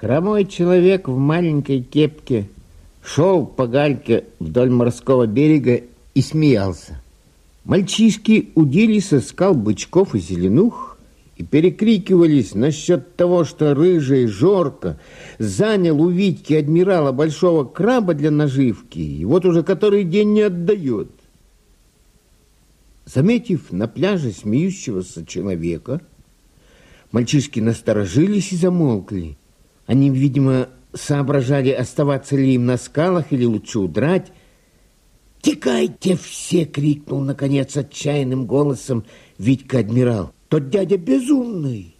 Хромой человек в маленькой кепке шел по гальке вдоль морского берега и смеялся. Мальчишки удили со скал бычков и зеленух и перекрикивались насчет того, что рыжий Жорка занял у Витьки адмирала большого краба для наживки и вот уже который день не отдает. Заметив на пляже смеющегося человека, мальчишки насторожились и замолкли. Они, видимо, соображали, оставаться ли им на скалах или лучше удрать. «Текайте все!» — крикнул, наконец, отчаянным голосом Витька-адмирал. «Тот дядя безумный!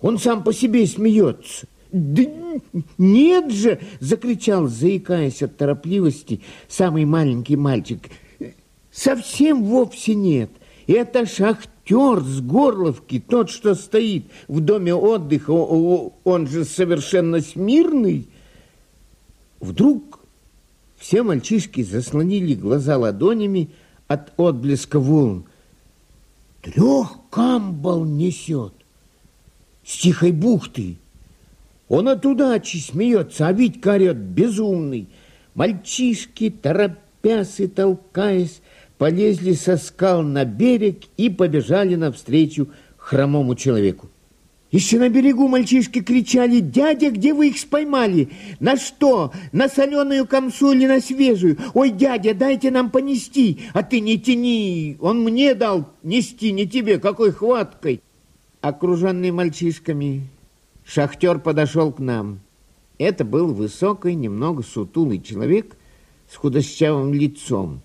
Он сам по себе смеется!» «Да нет же!» — закричал, заикаясь от торопливости, самый маленький мальчик. «Совсем вовсе нет! Это шахтер с Горловки, тот, что стоит в доме отдыха, он же совершенно смирный!» Вдруг все мальчишки заслонили глаза ладонями от отблеска волн. «Трех камбал несет с Тихой бухты. Он от удачи смеется, а Витька орет безумный». Мальчишки, торопясь и толкаясь, полезли со скал на берег и побежали навстречу хромому человеку. Еще на берегу мальчишки кричали: «Дядя, где вы их споймали? На что? На соленую камсу или на свежую? Ой, дядя, дайте нам понести!» «А ты не тяни! Он мне дал нести, не тебе! Какой хваткой!» Окруженный мальчишками, шахтер подошел к нам. Это был высокий, немного сутулый человек с худощавым лицом.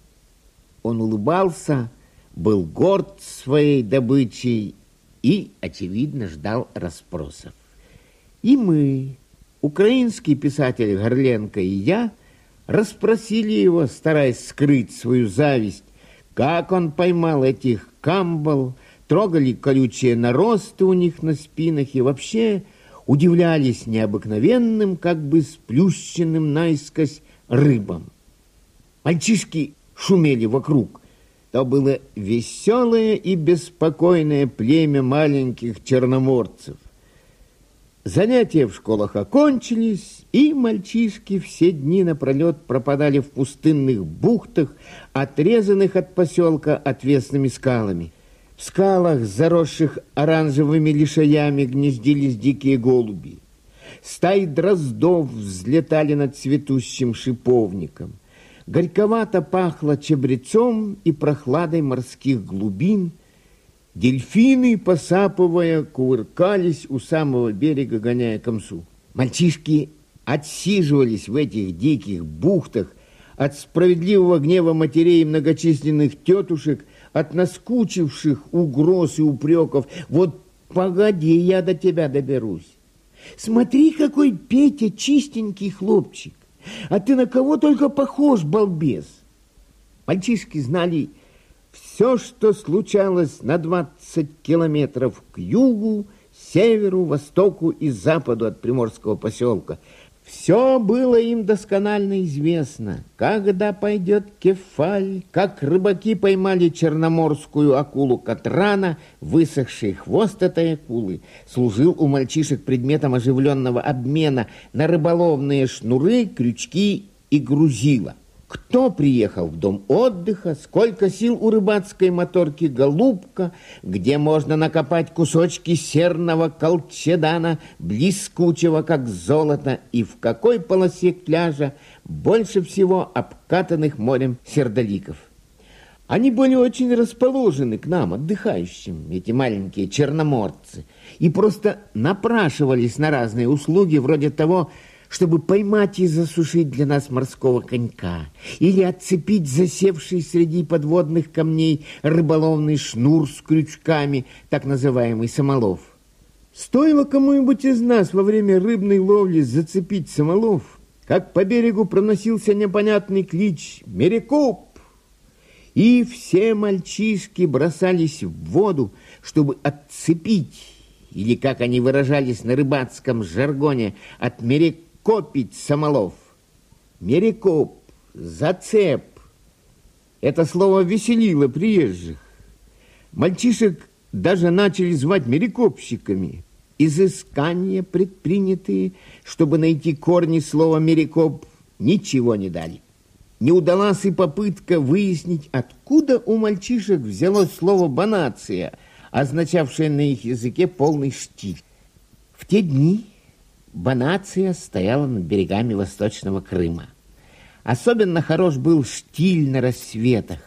Он улыбался, был горд своей добычей и, очевидно, ждал расспросов. И мы, украинский писатель Горленко и я, расспросили его, стараясь скрыть свою зависть, как он поймал этих камбал, трогали колючие наросты у них на спинах и вообще удивлялись необыкновенным, как бы сплющенным наискось рыбам. Мальчишки шумели вокруг. То было веселое и беспокойное племя маленьких черноморцев. Занятия в школах окончились, и мальчишки все дни напролет пропадали в пустынных бухтах, отрезанных от поселка отвесными скалами. В скалах, заросших оранжевыми лишаями, гнездились дикие голуби. Стаи дроздов взлетали над цветущим шиповником. Горьковато пахло чабрецом и прохладой морских глубин. Дельфины, посапывая, кувыркались у самого берега, гоняя камсу. Мальчишки отсиживались в этих диких бухтах от справедливого гнева матерей и многочисленных тетушек, от наскучивших угроз и упреков. «Вот погоди, я до тебя доберусь. Смотри, какой Петя чистенький хлопчик. А ты на кого только похож, балбес!» Мальчишки знали все, что случалось на 20 километров к югу, северу, востоку и западу от приморского поселка. Все было им досконально известно. Когда пойдет кефаль, как рыбаки поймали черноморскую акулу Катрана, высохший хвост этой акулы служил у мальчишек предметом оживленного обмена на рыболовные шнуры, крючки и грузила. Кто приехал в дом отдыха, сколько сил у рыбацкой моторки «Голубка», где можно накопать кусочки серного колчедана, блескучего, как золото, и в какой полосе пляжа больше всего обкатанных морем сердоликов. Они были очень расположены к нам, отдыхающим, эти маленькие черноморцы, и просто напрашивались на разные услуги, вроде того, чтобы поймать и засушить для нас морского конька или отцепить засевший среди подводных камней рыболовный шнур с крючками, так называемый самолов. Стоило кому-нибудь из нас во время рыбной ловли зацепить самолов, как по берегу проносился непонятный клич «Мерекоп!», и все мальчишки бросались в воду, чтобы отцепить, или, как они выражались на рыбацком жаргоне, «отмерекоп», копить самолов. Мерекоп, зацеп. Это слово веселило приезжих. Мальчишек даже начали звать мерекопщиками. Изыскания, предпринятые, чтобы найти корни слова «мерикоп», ничего не дали. Не удалась и попытка выяснить, откуда у мальчишек взялось слово «бонация», означавшее на их языке полный штиль. В те дни бонация стояла над берегами Восточного Крыма. Особенно хорош был штиль на рассветах.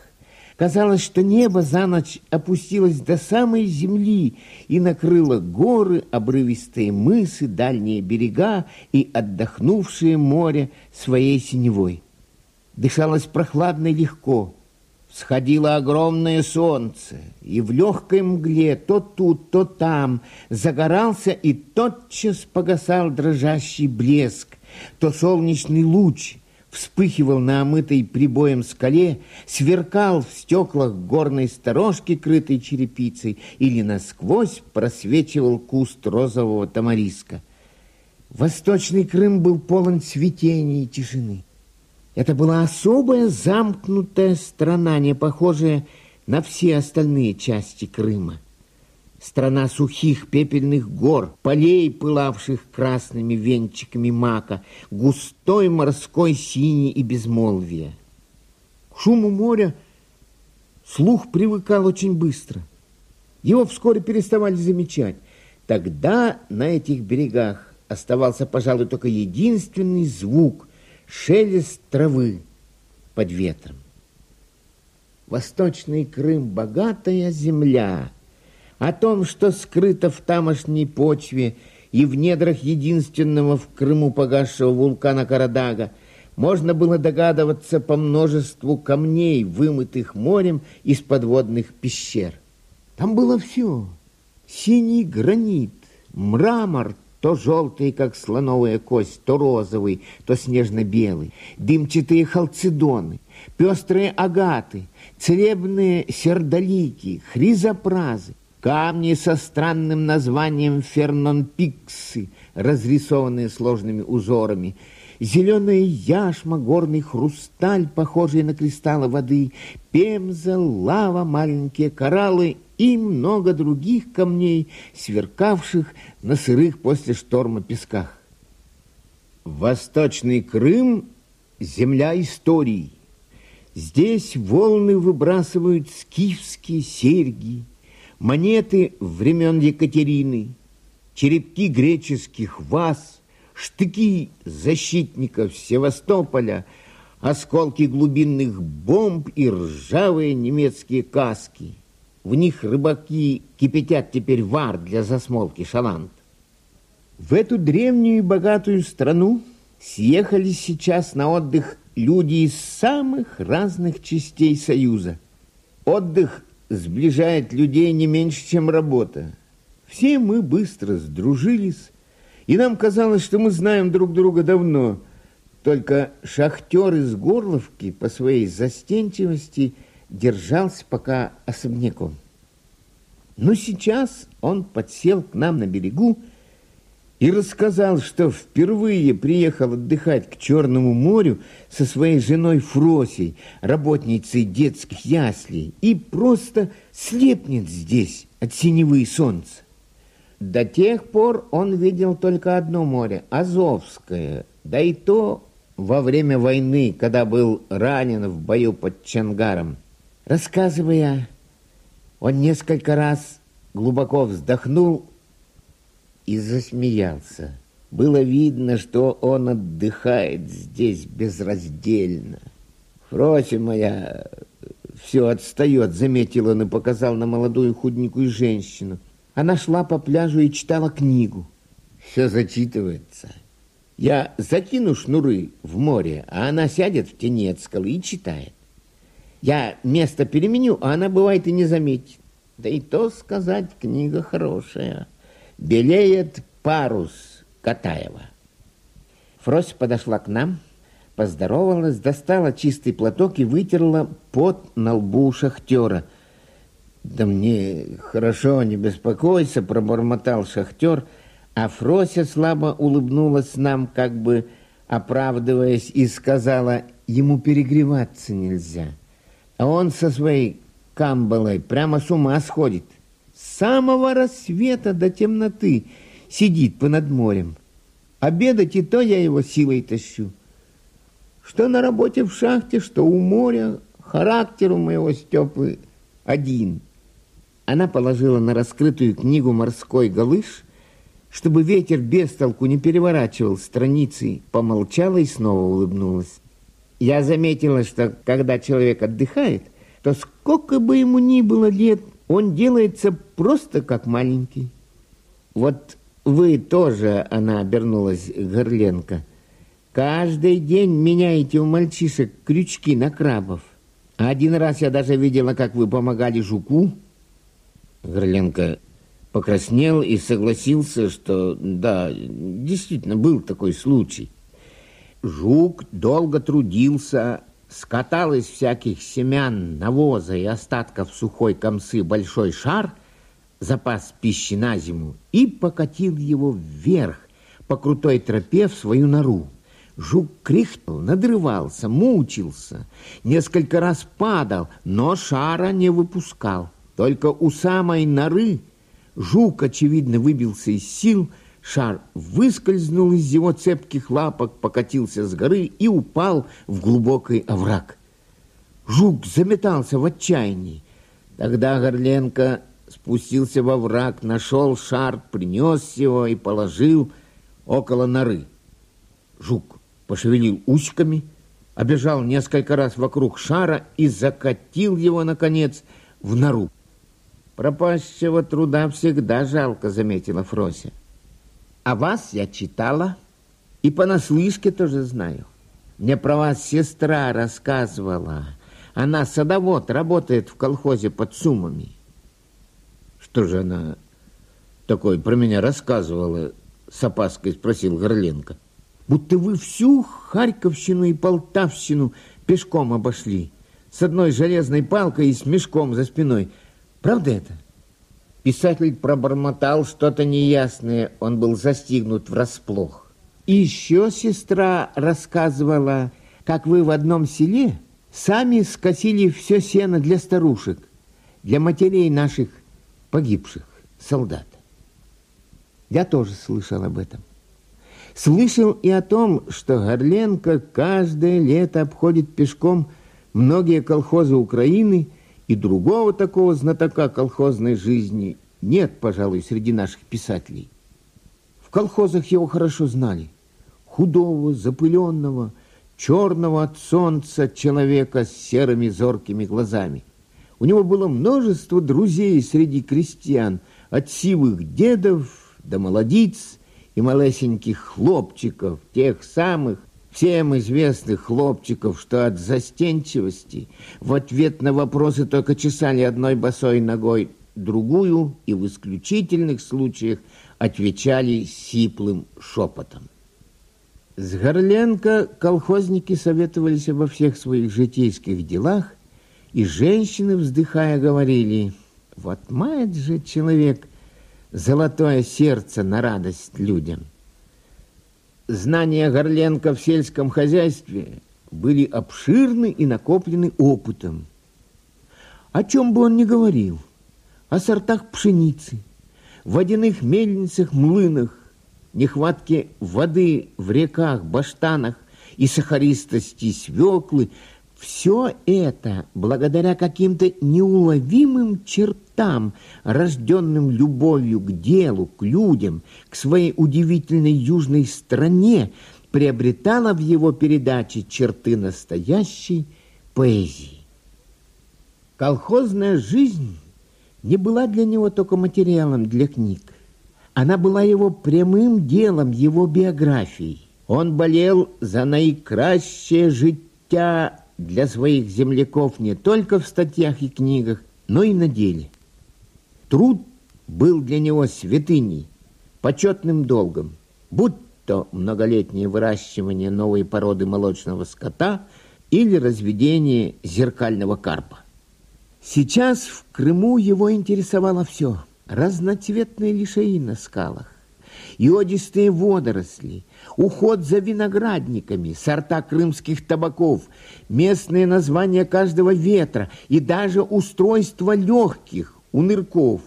Казалось, что небо за ночь опустилось до самой земли и накрыло горы, обрывистые мысы, дальние берега и отдохнувшее море своей синевой. Дышалось прохладно и легко. Всходило огромное солнце, и в легкой мгле то тут, то там загорался и тотчас погасал дрожащий блеск, то солнечный луч вспыхивал на омытой прибоем скале, сверкал в стеклах горной сторожки, крытой черепицей, или насквозь просвечивал куст розового тамариска. Восточный Крым был полон цветения и тишины. Это была особая замкнутая страна, не похожая на все остальные части Крыма. Страна сухих пепельных гор, полей, пылавших красными венчиками мака, густой морской сини и безмолвия. К шуму моря слух привыкал очень быстро. Его вскоре переставали замечать. Тогда на этих берегах оставался, пожалуй, только единственный звук – шелест травы под ветром. Восточный Крым – богатая земля. О том, что скрыто в тамошней почве и в недрах единственного в Крыму погасшего вулкана Карадага, можно было догадываться по множеству камней, вымытых морем из подводных пещер. Там было все. Синий гранит, мрамор, то желтый, как слоновая кость, то розовый, то снежно-белый, дымчатые халцедоны, пестрые агаты, целебные сердолики, хризопразы, камни со странным названием фернонпиксы, разрисованные сложными узорами, зеленая яшма, горный хрусталь, похожий на кристаллы воды, пемза, лава, маленькие кораллы и много других камней, сверкавших на сырых после шторма песках. Восточный Крым – земля истории. Здесь волны выбрасывают скифские серьги, монеты времен Екатерины, черепки греческих ваз, штыки защитников Севастополя, осколки глубинных бомб и ржавые немецкие каски. В них рыбаки кипятят теперь вар для засмолки шаланд. В эту древнюю и богатую страну съехались сейчас на отдых люди из самых разных частей Союза. Отдых сближает людей не меньше, чем работа. Все мы быстро сдружились, и нам казалось, что мы знаем друг друга давно. Только шахтер из Горловки по своей застенчивости держался пока особняком. Но сейчас он подсел к нам на берегу и рассказал, что впервые приехал отдыхать к Черному морю со своей женой Фросей, работницей детских яслей, и просто слепнет здесь от синевы и солнца. До тех пор он видел только одно море – Азовское, да и то во время войны, когда был ранен в бою под Чонгаром. Рассказывая, он несколько раз глубоко вздохнул и засмеялся. Было видно, что он отдыхает здесь безраздельно. Фрося моя все отстает, заметил он и показал на молодую худенькую женщину. Она шла по пляжу и читала книгу. Все зачитывается. Я закину шнуры в море, а она сядет в тени от скалы и читает. Я место переменю, а она бывает и не заметит. Да и то сказать, книга хорошая. «Белеет парус» Катаева. Фрося подошла к нам, поздоровалась, достала чистый платок и вытерла пот на лбу шахтера. «Да мне хорошо, не беспокойся», – пробормотал шахтер, а Фрося слабо улыбнулась нам, как бы оправдываясь, и сказала, ему перегреваться нельзя. А он со своей камбалой прямо с ума сходит. С самого рассвета до темноты сидит понад морем. Обедать и то я его силой тащу. Что на работе в шахте, что у моря, характер у моего Степы один. Она положила на раскрытую книгу морской галыш, чтобы ветер без толку не переворачивал страницы, помолчала и снова улыбнулась. Я заметила, что когда человек отдыхает, то сколько бы ему ни было лет, он делается просто как маленький. Вот вы тоже, она обернулась к Горленко, каждый день меняете у мальчишек крючки на крабов. Один раз я даже видела, как вы помогали жуку. Горленко покраснел и согласился, что да, действительно был такой случай. Жук долго трудился, скатал из всяких семян, навоза и остатков сухой камсы большой шар, запас пищи на зиму, и покатил его вверх по крутой тропе в свою нору. Жук кряхтел, надрывался, мучился, несколько раз падал, но шара не выпускал. Только у самой норы жук, очевидно, выбился из сил, шар выскользнул из его цепких лапок, покатился с горы и упал в глубокий овраг. Жук заметался в отчаянии. Тогда Горленко спустился во овраг, нашел шар, принес его и положил около норы. Жук пошевелил усиками, обежал несколько раз вокруг шара и закатил его, наконец, в нору. Пропащего труда всегда жалко, заметила Фрося. О вас я читала и понаслышке тоже знаю. Мне про вас сестра рассказывала. Она садовод, работает в колхозе под Сумами. Что же она такое про меня рассказывала? С опаской спросил Горленко. Будто вы всю Харьковщину и Полтавщину пешком обошли, с одной железной палкой и с мешком за спиной. Правда это? Писатель пробормотал что-то неясное, он был застигнут врасплох. И еще сестра рассказывала, как вы в одном селе сами скосили все сено для старушек, для матерей наших погибших солдат. Я тоже слышал об этом. Слышал и о том, что Горленко каждое лето обходит пешком многие колхозы Украины. И другого такого знатока колхозной жизни нет, пожалуй, среди наших писателей. В колхозах его хорошо знали. Худого, запыленного, черного от солнца человека с серыми зоркими глазами. У него было множество друзей среди крестьян, от сивых дедов до молодиц и малесеньких хлопчиков, тех самых, всем известных хлопчиков, что от застенчивости в ответ на вопросы только чесали одной босой ногой другую и в исключительных случаях отвечали сиплым шепотом. С Горленко колхозники советовались обо всех своих житейских делах, и женщины, вздыхая, говорили: «Вот мает же человек золотое сердце на радость людям». Знания Горленко в сельском хозяйстве были обширны и накоплены опытом. О чем бы он ни говорил, о сортах пшеницы, водяных мельницах, млынах, нехватке воды в реках, баштанах и сахаристости свеклы, все это благодаря каким-то неуловимым чертам, рожденным любовью к делу, к людям, к своей удивительной южной стране, приобретало в его передаче черты настоящей поэзии. Колхозная жизнь не была для него только материалом для книг. Она была его прямым делом, его биографией. Он болел за наикращее життя для своих земляков не только в статьях и книгах, но и на деле. Труд был для него святыней, почетным долгом, будь то многолетнее выращивание новой породы молочного скота или разведение зеркального карпа. Сейчас в Крыму его интересовало все. Разноцветные лишаи на скалах, йодистые водоросли, уход за виноградниками, сорта крымских табаков, местные названия каждого ветра и даже устройство легких, унырков,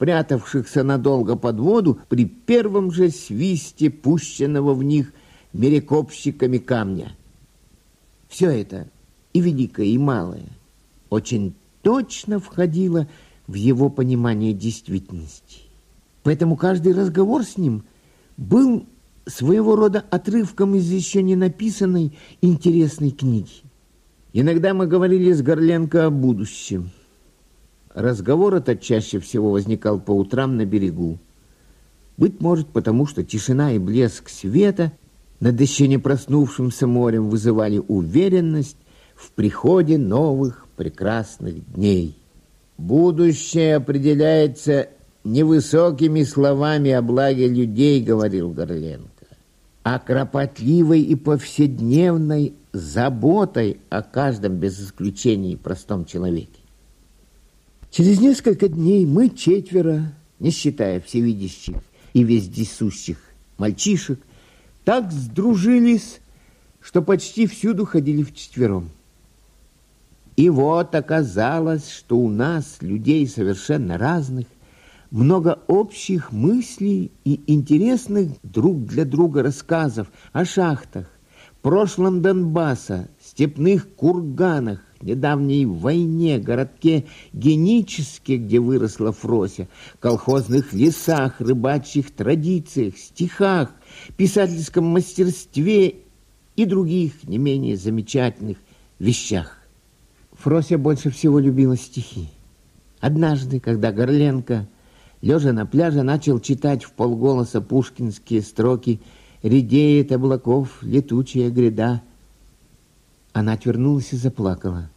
спрятавшихся надолго под воду при первом же свисте пущенного в них мерекопщиками камня. Все это, и великое, и малое, очень точно входило в его понимание действительности. Поэтому каждый разговор с ним был своего рода отрывком из еще не написанной интересной книги. Иногда мы говорили с Горленко о будущем. Разговор этот чаще всего возникал по утрам на берегу. Быть может, потому что тишина и блеск света над еще не проснувшимся морем вызывали уверенность в приходе новых прекрасных дней. «Будущее определяется невысокими словами о благе людей», — говорил Горленко, «а кропотливой и повседневной заботой о каждом без исключения простом человеке». Через несколько дней мы четверо, не считая всевидящих и вездесущих мальчишек, так сдружились, что почти всюду ходили вчетвером. И вот оказалось, что у нас, людей совершенно разных, много общих мыслей и интересных друг для друга рассказов о шахтах, прошлом Донбасса, степных курганах, недавней войне, городке Геническе, где выросла Фрося, колхозных лесах, рыбачьих традициях, стихах, писательском мастерстве и других не менее замечательных вещах. Фрося больше всего любила стихи. Однажды, когда Горленко, лежа на пляже, начал читать вполголоса пушкинские строки «Редеет облаков летучая гряда», она отвернулась и заплакала.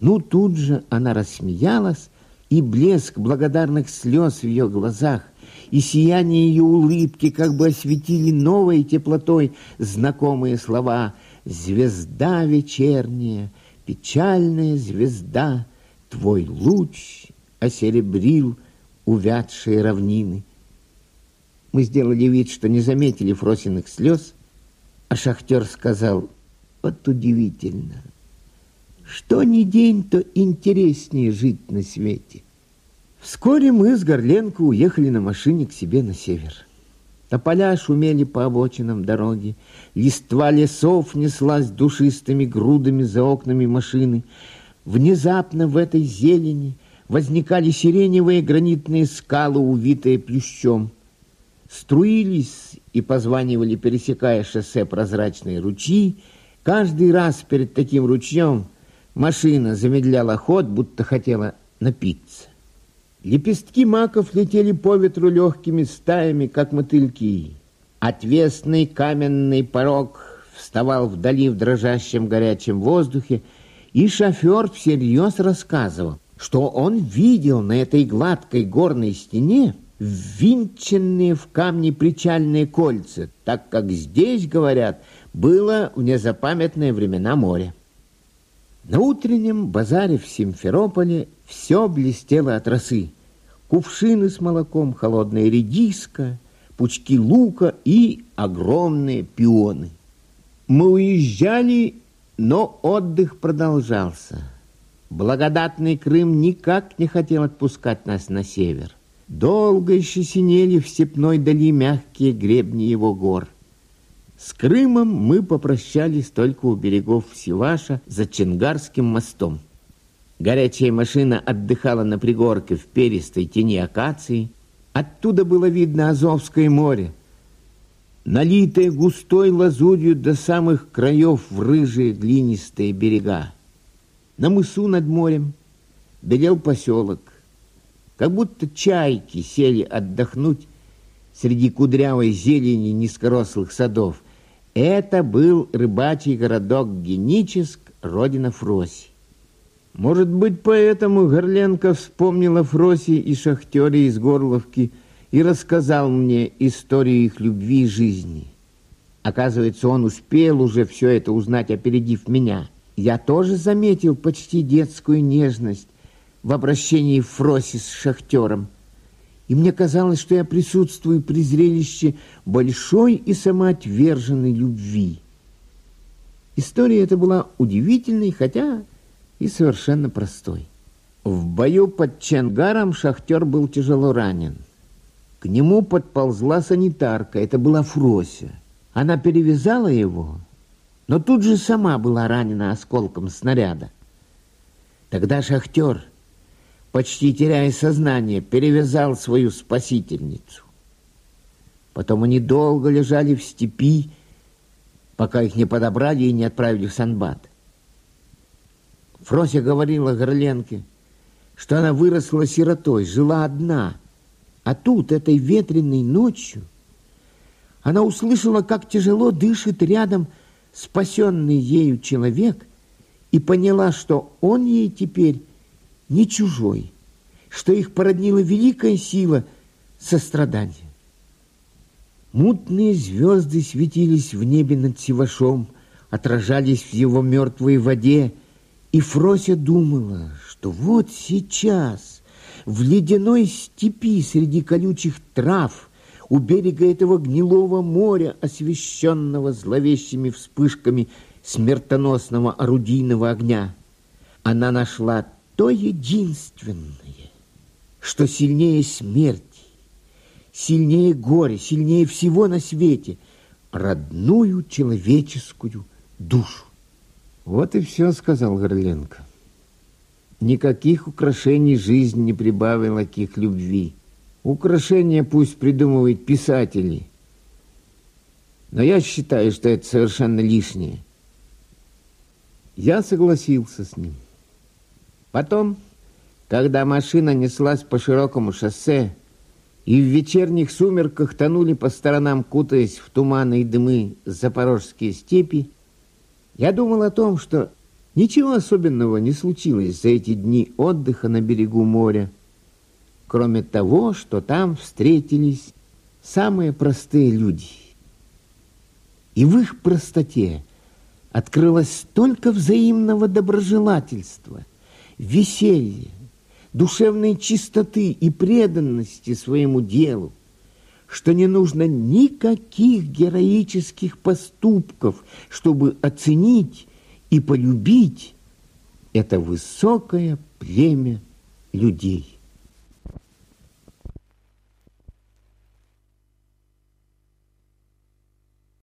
Ну, тут же она рассмеялась, и блеск благодарных слез в ее глазах и сияние ее улыбки как бы осветили новой теплотой знакомые слова «Звезда вечерняя, печальная звезда, твой луч осеребрил увядшие равнины». Мы сделали вид, что не заметили Фросиных слез, а шахтер сказал: «Вот удивительно, что ни день, то интереснее жить на свете». Вскоре мы с Горленко уехали на машине к себе на север. Тополя шумели по обочинам дороги, листва лесов неслась душистыми грудами за окнами машины. Внезапно в этой зелени возникали сиреневые гранитные скалы, увитые плющом. Струились и позванивали, пересекая шоссе, прозрачные ручьи. Каждый раз перед таким ручьем машина замедляла ход, будто хотела напиться. Лепестки маков летели по ветру легкими стаями, как мотыльки. Отвесный каменный порог вставал вдали в дрожащем горячем воздухе, и шофер всерьез рассказывал, что он видел на этой гладкой горной стене ввинченные в камни причальные кольца, так как здесь, говорят, было в незапамятные времена море. На утреннем базаре в Симферополе все блестело от росы. Кувшины с молоком, холодная редиска, пучки лука и огромные пионы. Мы уезжали, но отдых продолжался. Благодатный Крым никак не хотел отпускать нас на север. Долго еще синели в степной дали мягкие гребни его гор. С Крымом мы попрощались только у берегов Сиваша за Чонгарским мостом. Горячая машина отдыхала на пригорке в перистой тени акации. Оттуда было видно Азовское море, налитое густой лазурью до самых краев в рыжие глинистые берега. На мысу над морем белел поселок, как будто чайки сели отдохнуть среди кудрявой зелени низкорослых садов. Это был рыбачий городок Геническ, родина Фроси. Может быть, поэтому Горленко вспомнил о Фросе и шахтере из Горловки и рассказал мне историю их любви и жизни. Оказывается, он успел уже все это узнать, опередив меня. Я тоже заметил почти детскую нежность в обращении Фроси с шахтером. И мне казалось, что я присутствую при зрелище большой и самоотверженной любви. История эта была удивительной, хотя и совершенно простой. В бою под Чонгаром шахтер был тяжело ранен. К нему подползла санитарка, это была Фрося. Она перевязала его, но тут же сама была ранена осколком снаряда. Тогда шахтер, почти теряя сознание, перевязал свою спасительницу. Потом они долго лежали в степи, пока их не подобрали и не отправили в санбат. Фрося говорила Горленке, что она выросла сиротой, жила одна. А тут, этой ветреной ночью, она услышала, как тяжело дышит рядом спасенный ею человек, и поняла, что он ей теперь не чужой, что их породнила великая сила сострадания. Мутные звезды светились в небе над Сивашом, отражались в его мертвой воде, и Фрося думала, что вот сейчас в ледяной степи среди колючих трав у берега этого гнилого моря, освещенного зловещими вспышками смертоносного орудийного огня, она нашла то единственное, что сильнее смерти, сильнее горе, сильнее всего на свете, родную человеческую душу. Вот и все, сказал Горленко. Никаких украшений жизнь не прибавила к их любви. Украшения пусть придумывают писатели, но я считаю, что это совершенно лишнее. Я согласился с ним. Потом, когда машина неслась по широкому шоссе, и в вечерних сумерках тонули по сторонам, кутаясь в туманы и дымы, запорожские степи, я думал о том, что ничего особенного не случилось за эти дни отдыха на берегу моря, кроме того, что там встретились самые простые люди. И в их простоте открылось столько взаимного доброжелательства, веселья, душевной чистоты и преданности своему делу, что не нужно никаких героических поступков, чтобы оценить и полюбить это высокое племя людей.